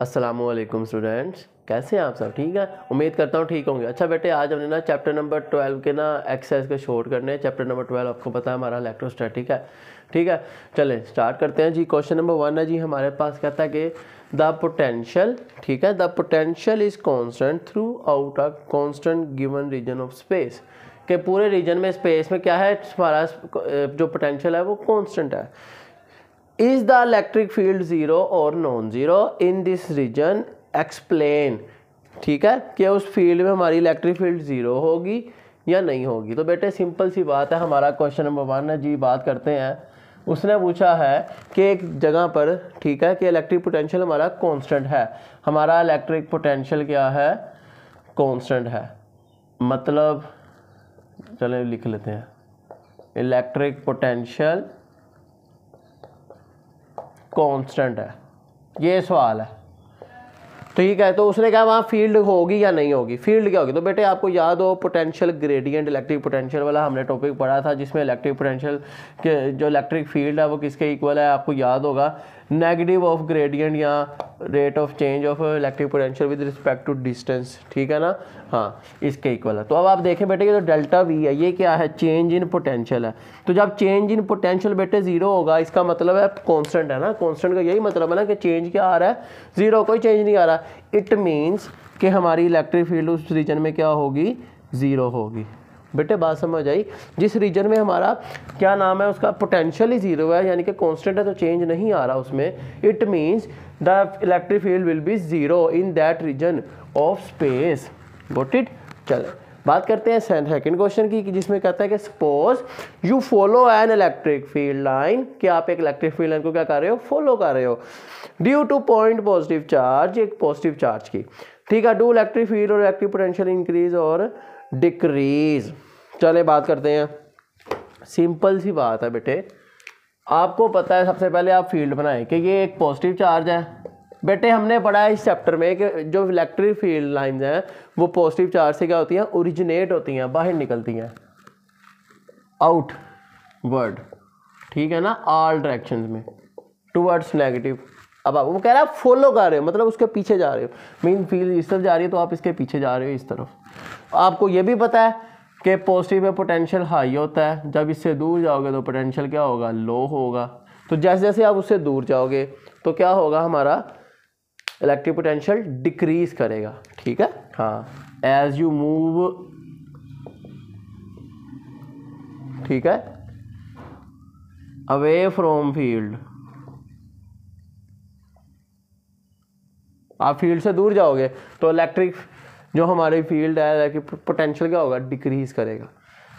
अस्सलामुअलैकुम स्टूडेंट्स, कैसे हैं आप सब? ठीक है, उम्मीद करता हूँ ठीक होंगे। अच्छा बेटे, आज हमने ना चैप्टर नंबर 12 के ना एक्सरसाइज के शॉर्ट करने हैं। चैप्टर नंबर 12 आपको पता है हमारा इलेक्ट्रोस्टैटिक है। ठीक है, चलें स्टार्ट करते हैं जी। क्वेश्चन नंबर 1 है जी हमारे पास, कहता है कि द पोटेंशियल, ठीक है, the potential is constant throughout a constant given region of space. के पूरे रीजन में, स्पेस में क्या है हमारा जो पोटेंशियल है वो कॉन्स्टेंट है। Is the electric field zero or non-zero in this region? Explain। ठीक है, क्या उस फील्ड में हमारी इलेक्ट्रिक फील्ड ज़ीरो होगी या नहीं होगी? तो बेटे सिंपल सी बात है, हमारा क्वेश्चन नंबर 1 है जी। बात करते हैं, उसने पूछा है कि एक जगह पर, ठीक है, कि इलेक्ट्रिक पोटेंशियल हमारा कांस्टेंट है। हमारा इलेक्ट्रिक पोटेंशियल क्या है? कांस्टेंट है। मतलब चलें लिख लेते हैं, इलेक्ट्रिक पोटेंशियल कांस्टेंट है, ये सवाल है। ठीक है, तो उसने कहा वहाँ फील्ड होगी या नहीं होगी, फील्ड क्या होगी? तो बेटे आपको याद हो पोटेंशियल ग्रेडियंट, इलेक्ट्रिक पोटेंशियल वाला हमने टॉपिक पढ़ा था, जिसमें इलेक्ट्रिक पोटेंशियल के जो इलेक्ट्रिक फील्ड है वो किसके इक्वल है? आपको याद होगा नेगेटिव ऑफ ग्रेडियंट या rate of change of electric potential with respect to distance. ठीक है ना, हाँ, इसके इक्वल है। तो अब आप देखें बेटे कि जो डेल्टा वी है ये क्या है? चेंज इन पोटेंशियल है। तो जब चेंज इन पोटेंशियल बेटे जीरो होगा, इसका मतलब है कॉन्स्टेंट है ना। कॉन्स्टेंट का यही मतलब है ना कि चेंज क्या आ रहा है? जीरो, कोई चेंज नहीं आ रहा। इट मीन्स कि हमारी इलेक्ट्रिक फील्ड उस रीजन में क्या होगी? ज़ीरो होगी। बेटे बात समझ आई, जिस रीजन में हमारा क्या नाम है उसका पोटेंशियल ही ज़ीरो है, यानी कि कांस्टेंट है, तो चेंज नहीं आ रहा उसमें। It means the electric field will be zero in that region of space. Got it? चलो बात करते हैं सेकंड क्वेश्चन की, जिसमें कहता है कि suppose you follow an electric field line, कि आप एक इलेक्ट्रिक फील्ड लाइन को क्या कर रहे हो? फॉलो कर रहे हो। Due to point positive charge, एक पॉजिटिव चार्ज की, ठीक है। डू इलेक्ट्रिक फील्ड और इलेक्ट्रिक पोटेंशियल इंक्रीज और डिक्रीज? चले बात करते हैं, सिंपल सी बात है बेटे। आपको पता है, सबसे पहले आप फील्ड बनाएं कि ये एक पॉजिटिव चार्ज है। बेटे हमने पढ़ा है इस चैप्टर में कि जो इलेक्ट्रिक फील्ड लाइंस हैं वो पॉजिटिव चार्ज से क्या होती हैं? ओरिजिनेट होती हैं, बाहर निकलती हैं, आउटवर्ड, ठीक है ना, ऑल डायरेक्शन में टुवर्ड्स नेगेटिव। अब आप वो कह रहा है फॉलो कर रहे हो, मतलब उसके पीछे जा रहे हो। मेन फील्ड इस तरफ जा रही है तो आप इसके पीछे जा रहे हो, इस तरफ। आपको ये भी पता है कि पॉजिटिव में पोटेंशियल हाई होता है, जब इससे दूर जाओगे तो पोटेंशियल क्या होगा? लो होगा। तो जैसे जैसे आप उससे दूर जाओगे तो क्या होगा? हमारा इलेक्ट्रिक पोटेंशियल डिक्रीज करेगा, ठीक है, हाँ, एज यू मूव, ठीक है, अवे फ्रॉम फील्ड। आप फील्ड से दूर जाओगे तो इलेक्ट्रिक जो हमारी फील्ड है, इलेक्ट्रिक पोटेंशियल क्या होगा? डिक्रीज करेगा।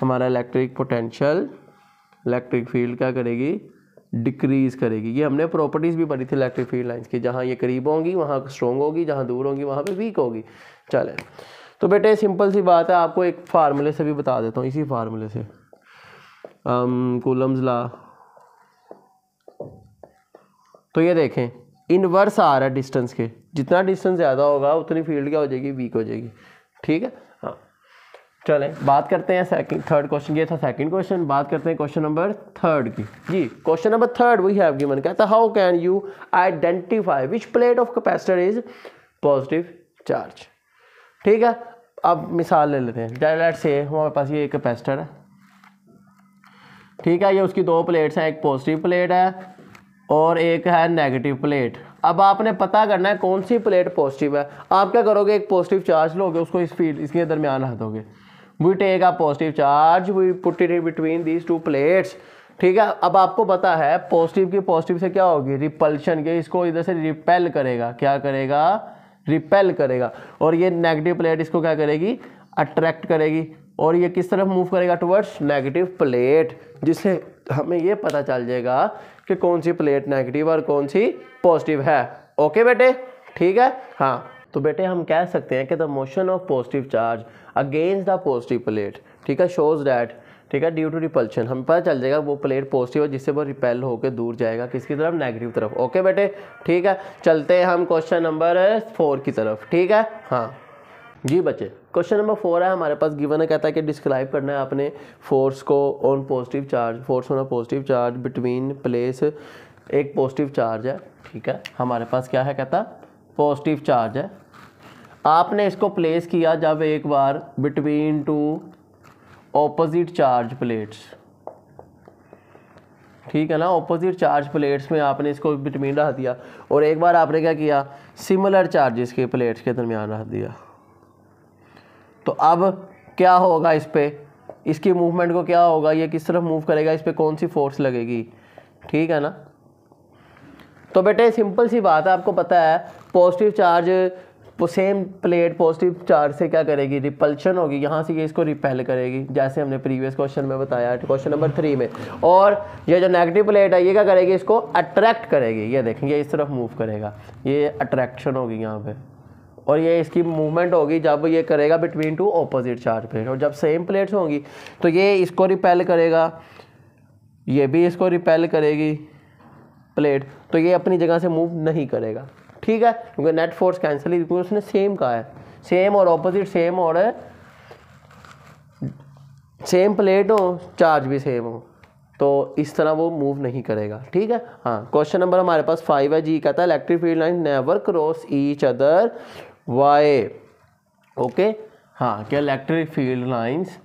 हमारा इलेक्ट्रिक पोटेंशियल, इलेक्ट्रिक फील्ड क्या करेगी? डिक्रीज़ करेगी। ये हमने प्रॉपर्टीज़ भी पढ़ी थी इलेक्ट्रिक फील्ड लाइंस की, जहाँ ये करीब होंगी वहाँ स्ट्रॉन्ग होगी, जहाँ दूर होंगी वहाँ पे वीक होगी। चलें, तो बेटे सिंपल सी बात है, आपको एक फार्मूले से भी बता देता हूँ, इसी फार्मूले से, कूलम्स लॉ। तो ये देखें, इनवर्स आ रहा है डिस्टेंस के, जितना डिस्टेंस ज़्यादा होगा उतनी फील्ड क्या हो जाएगी? वीक हो जाएगी, ठीक है, हाँ। चलें बात करते हैं थर्ड क्वेश्चन, ये था सेकंड क्वेश्चन। बात करते हैं क्वेश्चन नंबर 3 की जी। Question number 3 we have given, कहता है how can you identify which plate of capacitor is positive charge. ठीक है, अब मिसाल ले लेते हैं। लेट्स से हमारे पास ये एक कैपेसिटर है, ठीक है, ये उसकी दो प्लेट्स हैं, एक पॉजिटिव प्लेट है और एक है नेगेटिव प्लेट। अब आपने पता करना है कौन सी प्लेट पॉजिटिव है। आप क्या करोगे? एक पॉजिटिव चार्ज लोगे, उसको इस फील्ड इसके दरमियान रख दोगे। We take a positive charge, we put it in between these two plates, ठीक है। अब आपको पता है पॉजिटिव की पॉजिटिव से क्या होगी? रिपल्शन, के इसको इधर से रिपेल करेगा, क्या करेगा? रिपेल करेगा। और ये नेगेटिव प्लेट इसको क्या करेगी? अट्रैक्ट करेगी। और ये किस तरफ मूव करेगा? टुवर्ड्स नेगेटिव प्लेट, जिससे हमें ये पता चल जाएगा कि कौन सी प्लेट नेगेटिव और कौन सी पॉजिटिव है। ओके बेटे, ठीक है, हाँ। तो बेटे हम कह सकते हैं कि the motion of positive charge against the positive plate, ठीक है, शोज डैट, ठीक है, ड्यू टू रिपल्शन। हमें पता चल जाएगा वो प्लेट पॉजिटिव है जिससे वो रिपेल होकर दूर जाएगा, किसकी तरफ? नेगेटिव तरफ। ओके बेटे, ठीक है। चलते हैं हम क्वेश्चन नंबर 4 की तरफ, ठीक है, हाँ जी बच्चे। क्वेश्चन नंबर 4 है हमारे पास गिवन है, कहता है कि डिस्क्राइब करना है आपने फोर्स को on positive charge, force on positive charge between place. एक पॉजिटिव चार्ज है, ठीक है, हमारे पास क्या है? कहता पॉजिटिव चार्ज है, आपने इसको प्लेस किया जब एक बार between two opposite charge plates, ठीक है ना, ऑपोजिट चार्ज प्लेट्स में आपने इसको बिटवीन रख दिया, और एक बार आपने क्या किया सिमिलर चार्जेस के प्लेट्स के दरमियान रख दिया। तो अब क्या होगा इस पर, इसकी मूवमेंट को क्या होगा, ये किस तरफ मूव करेगा, इस पर कौन सी फोर्स लगेगी, ठीक है ना। तो बेटे सिंपल सी बात है, आपको पता है positive charge same plate positive charge से क्या करेगी, रिपल्शन होगी, यहाँ से ये इसको रिपेल करेगी, जैसे हमने प्रीवियस क्वेश्चन में बताया क्वेश्चन नंबर 3 में। और ये जो नेगेटिव प्लेट है ये क्या करेगी, इसको अट्रैक्ट करेगी, ये देखेंगे इस तरफ मूव करेगा, ये अट्रैक्शन होगी यहाँ पे, और ये इसकी मूवमेंट होगी जब ये करेगा between two opposite charge plate, और जब सेम प्लेट्स होंगी तो ये इसको रिपेल करेगा, ये भी इसको रिपेल करेगी प्लेट, तो ये अपनी जगह से मूव नहीं करेगा, ठीक है, क्योंकि नेट फोर्स कैंसिल ही, उसने सेम कहा है, सेम और ऑपोजिट सेम और सेम प्लेट हो चार्ज भी सेम हो, तो इस तरह वो मूव नहीं करेगा, ठीक है। हाँ, क्वेश्चन नंबर हमारे पास 5 है, जी कहता है electric field line never cross each other why, okay. हाँ, क्या इलेक्ट्रिक फील्ड लाइंस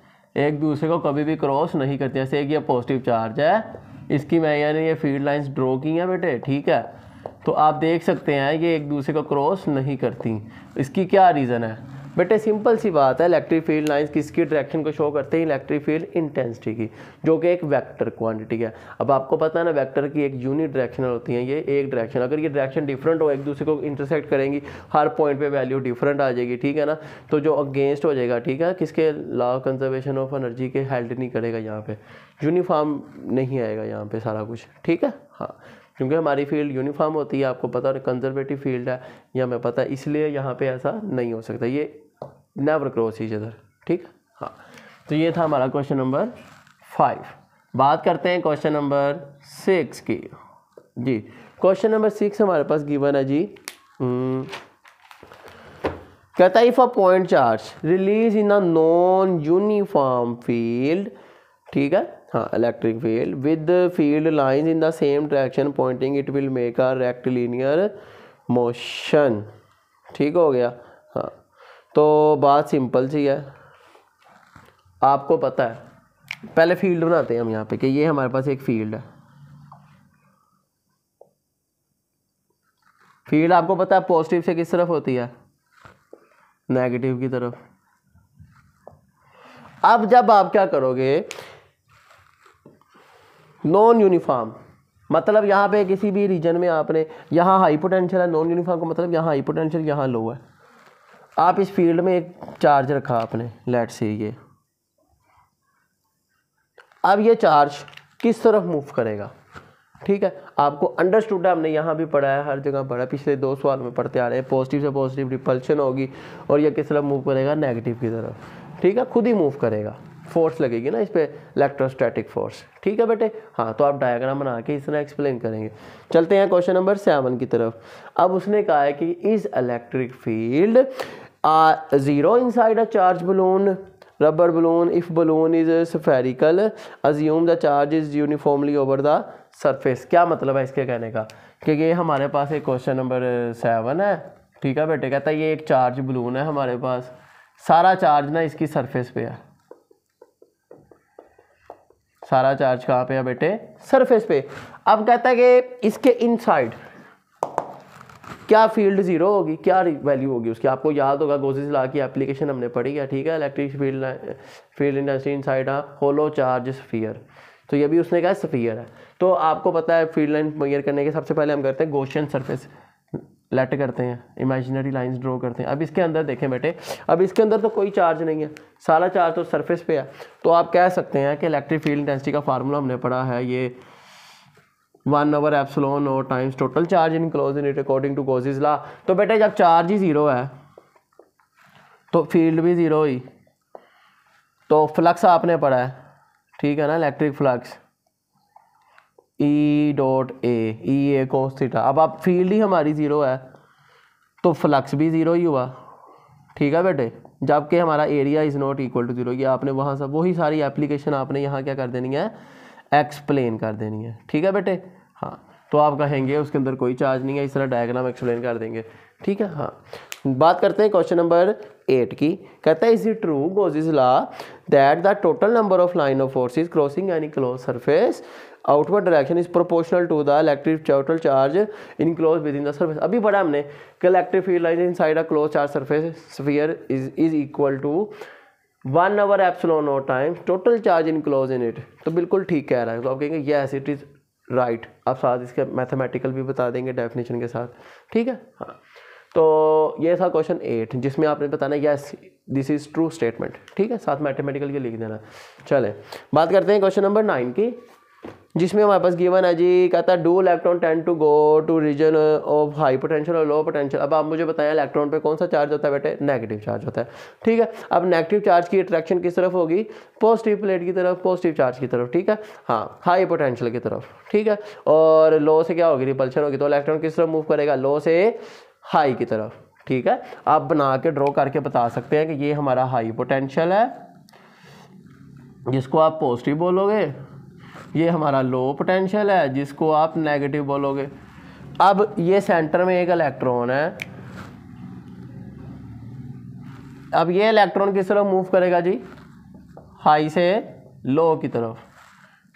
एक दूसरे को कभी भी क्रॉस नहीं करती, जैसे एक ये पॉजिटिव चार्ज है, इसकी मैं यानी ये फील्ड लाइंस ड्रॉ की हैं बेटे, ठीक है, तो आप देख सकते हैं ये एक दूसरे को क्रॉस नहीं करती, इसकी क्या रीज़न है बेटे, सिंपल सी बात है, इलेक्ट्रिक फील्ड लाइंस किसकी डायरेक्शन को शो करते हैं, इलेक्ट्रिक फील्ड इंटेंसिटी की, जो कि एक वेक्टर क्वांटिटी है। अब आपको पता है ना वेक्टर की एक यूनिट डायरेक्शनल होती है, ये एक डायरेक्शन, अगर ये डायरेक्शन डिफरेंट हो एक दूसरे को इंटरसेक्ट करेंगी, हर पॉइंट पे वैल्यू डिफरेंट आ जाएगी, ठीक है ना, तो जो अगेंस्ट हो जाएगा, ठीक है, किसके लॉ कंजर्वेशन ऑफ एनर्जी के हेल्ड नहीं करेगा, यहाँ पर यूनिफॉर्म नहीं आएगा यहाँ पर सारा कुछ, ठीक है। हाँ, क्योंकि हमारी फील्ड यूनिफॉर्म होती है, आपको पता है कंजर्वेटिव फील्ड है, यह हमें पता है, इसलिए यहाँ पे ऐसा नहीं हो सकता, ये नेवर क्रॉस ईच अदर, ठीक है। हाँ, तो ये था हमारा क्वेश्चन नंबर 5। बात करते हैं क्वेश्चन नंबर 6 की। जी, क्वेश्चन नंबर 6 हमारे पास गिवन है जी, कहता है if a point charge release in a non uniform field, ठीक है, हाँ, electric field with field lines in the same direction pointing, it will make a rectilinear motion, ठीक हो गया। हाँ, तो बात सिंपल सी है, आपको पता है पहले फील्ड बनाते हैं हम यहाँ पे, कि ये हमारे पास एक फील्ड है, फील्ड आपको पता है पॉजिटिव से किस तरफ होती है, नेगेटिव की तरफ। अब जब आप क्या करोगे, नॉन यूनिफॉर्म, मतलब यहाँ पे किसी भी रीजन में आपने, यहाँ हाई पोटेंशियल है, नॉन यूनिफॉर्म का मतलब यहाँ हाई पोटेंशियल यहाँ लो है, आप इस फील्ड में एक चार्ज रखा आपने, लेट्स से ये, अब ये चार्ज किस तरफ मूव करेगा, ठीक है, आपको अंडरस्टूड है, हमने यहाँ भी पढ़ा है, हर जगह पढ़ा है, पिछले 2 सवाल में पढ़ते आ रहे हैं, पॉजिटिव से पॉजिटिव रिपल्शन होगी, और ये किस तरफ मूव करेगा, नेगेटिव की तरफ, ठीक है, खुद ही मूव करेगा, फोर्स लगेगी ना इस पर, इलेक्ट्रोस्टैटिक फोर्स, ठीक है बेटे। हाँ, तो आप डायग्राम बना के इस तरह एक्सप्लेन करेंगे। चलते हैं क्वेश्चन नंबर 7 की तरफ। अब उसने कहा है कि is electric field zero inside a charge balloon, rubber balloon. If balloon is spherical, assume the charge is uniformly over the surface. क्या मतलब है इसके कहने का, कि ये हमारे पास एक क्वेश्चन नंबर 7 है, ठीक है बेटे, कहता है ये एक चार्ज बलून है हमारे पास, सारा चार्ज ना इसकी सरफेस पे है, सारा चार्ज कहाँ पे है बेटे, सरफेस पे। अब कहता है कि इसके इनसाइड क्या फील्ड जीरो होगी, क्या वैल्यू होगी उसकी, आपको याद होगा गॉसेस लॉ की एप्लीकेशन हमने पढ़ी है, ठीक है, electric field intensity inside a hollow charge sphere, तो ये भी उसने कहा स्फीयर है, तो आपको पता है फील्ड लाइन मेजर करने के सबसे पहले हम करते हैं गॉसियन सरफेस लेट करते हैं, इमेजिनरी लाइंस ड्रॉ करते हैं। अब इसके अंदर देखें बेटे, अब इसके अंदर तो कोई चार्ज नहीं है, सारा चार्ज तो सरफेस पे है, तो आप कह सकते हैं कि इलेक्ट्रिक फील्ड इंटेंसिटी का फार्मूला हमने पढ़ा है, ये 1 over epsilon naught times total charge enclose in it according to Gauss's law. तो बेटे जब चार्ज ही ज़ीरो है तो फील्ड भी ज़ीरो हुई, तो फ्लक्स आपने पढ़ा है, ठीक है ना, electric flux E.A cos theta. अब आप फील्ड ही हमारी ज़ीरो है तो फ्लक्स भी ज़ीरो ही हुआ, ठीक है बेटे, जबकि हमारा area is not equal to zero, ये आपने वहाँ से वही सारी एप्लीकेशन आपने यहाँ क्या कर देनी है, एक्सप्लेन कर देनी है, ठीक है बेटे। हाँ, तो आप कहेंगे उसके अंदर कोई चार्ज नहीं है, इस तरह डायग्राम एक्सप्लेन कर देंगे। ठीक है। हाँ, बात करते हैं क्वेश्चन नंबर 8 की। कहता है is it true Gauss's law that the total number of line of forces crossing any close surface outward direction is proportional to the electric total charge enclose within the surface. अभी पढ़ा हमने कि electric field line inside a close charge surface sphere is equal to 1/ε0 time total charge enclose in it. तो बिल्कुल ठीक कह रहा है, तो आप कहेंगे येस इट इज राइट। आप साथ इसके मैथमेटिकल भी बता देंगे डेफिनेशन के साथ, ठीक है। हाँ, तो ये था क्वेश्चन 8 जिसमें आपने बताना yes this is true statement, ठीक है, साथ मैथमेटिकल के लिख देना। चले बात करते हैं क्वेश्चन नंबर 9 की, जिसमें हमारे पास गिवन है जी, कहता है do electron tend to go to region of high potential और लो पोटेंशियल। अब आप मुझे बताएं इलेक्ट्रॉन पे कौन सा चार्ज होता है बेटे? नेगेटिव चार्ज होता है, ठीक है। अब नेगेटिव चार्ज की अट्रैक्शन किस तरफ होगी? पॉजिटिव प्लेट की तरफ, पॉजिटिव चार्ज की तरफ, ठीक है। हाँ, हाई पोटेंशियल की तरफ, ठीक है। और लो से क्या होगी? रिपल्शन होगी। तो इलेक्ट्रॉन किस तरफ मूव करेगा? लो से हाई की तरफ, ठीक है। आप बना के ड्रॉ करके बता सकते हैं कि ये हमारा हाई पोटेंशियल है जिसको आप पॉजिटिव बोलोगे, ये हमारा लो पोटेंशियल है जिसको आप नेगेटिव बोलोगे। अब ये सेंटर में एक इलेक्ट्रॉन है, अब ये इलेक्ट्रॉन किस तरफ मूव करेगा जी? हाई से लो की तरफ,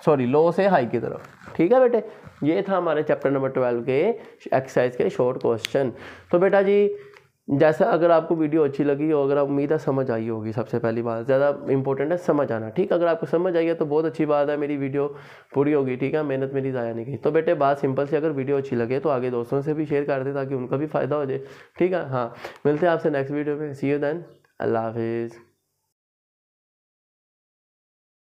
सॉरी लो से हाई की तरफ, ठीक है बेटे। ये था हमारे चैप्टर नंबर 12 के एक्सरसाइज के शॉर्ट क्वेश्चन। तो बेटा जी जैसा अगर आपको वीडियो अच्छी लगी और अगर आप उम्मीद है समझ आई होगी, सबसे पहली बात ज़्यादा इंपॉर्टेंट है समझ आना, ठीक। अगर आपको समझ आई है तो बहुत अच्छी बात है, मेरी वीडियो पूरी होगी, ठीक है, मेहनत मेरी ज़ाया नहीं गई। तो बेटे बात सिंपल सी, अगर वीडियो अच्छी लगे तो आगे दोस्तों से भी शेयर कर दें ताकि उनका भी फ़ायदा हो जाए, ठीक है। हाँ, मिलते हैं आपसे नेक्स्ट वीडियो में। सी यू देन, अल्लाह हाफिज़।